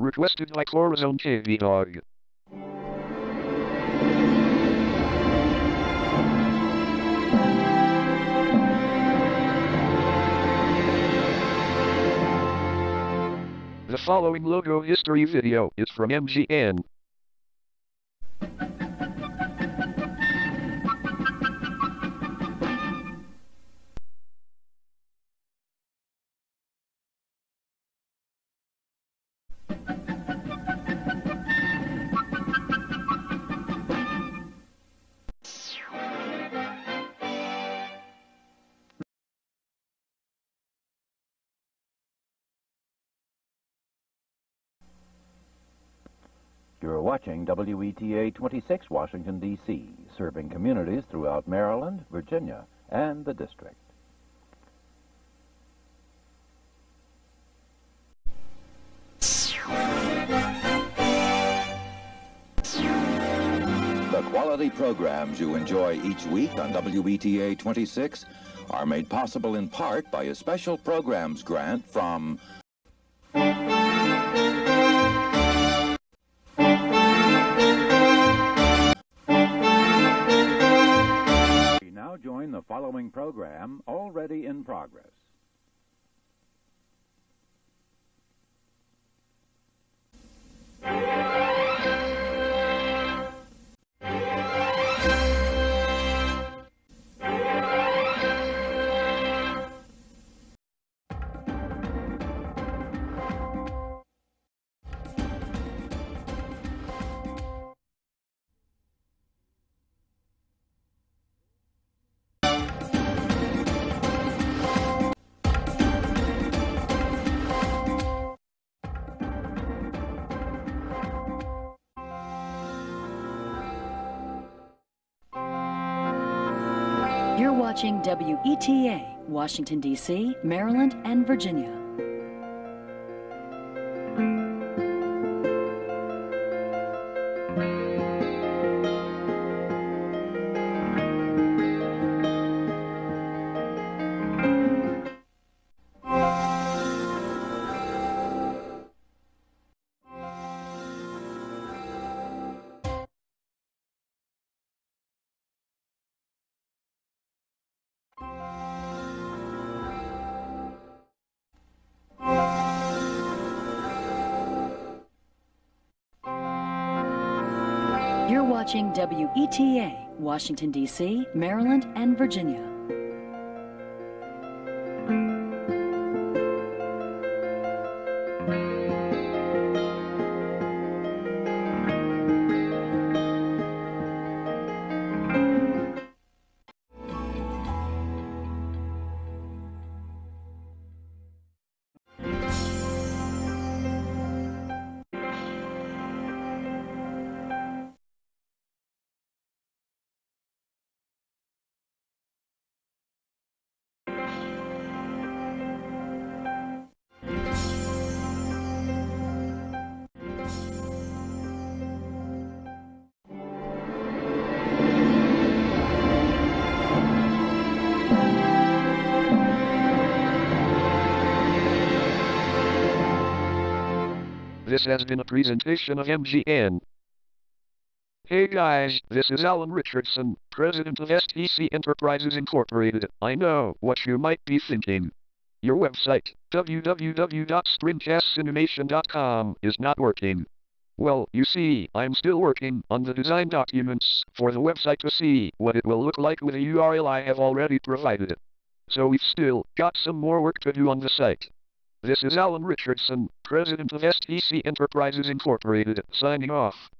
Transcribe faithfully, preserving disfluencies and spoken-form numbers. Requested by Chlorazone K V Dog. The following logo history video is from M G N. You're watching W E T A twenty-six, Washington, D C, serving communities throughout Maryland, Virginia, and the district. The quality programs you enjoy each week on W E T A twenty-six are made possible in part by a special programs grant from the following program already in progress. You're watching W E T A, Washington, D C, Maryland, and Virginia. You're watching W E T A, Washington, D C, Maryland, and Virginia. This has been a presentation of M G N. Hey guys, this is Alan Richardson, president of S T C Enterprises Incorporated. I know what you might be thinking. Your website, w w w dot spring cast animation dot com, is not working. Well, you see, I'm still working on the design documents for the website to see what it will look like with a U R L I have already provided. So we've still got some more work to do on the site. This is Alan Richardson, president of S T C Enterprises Incorporated, signing off.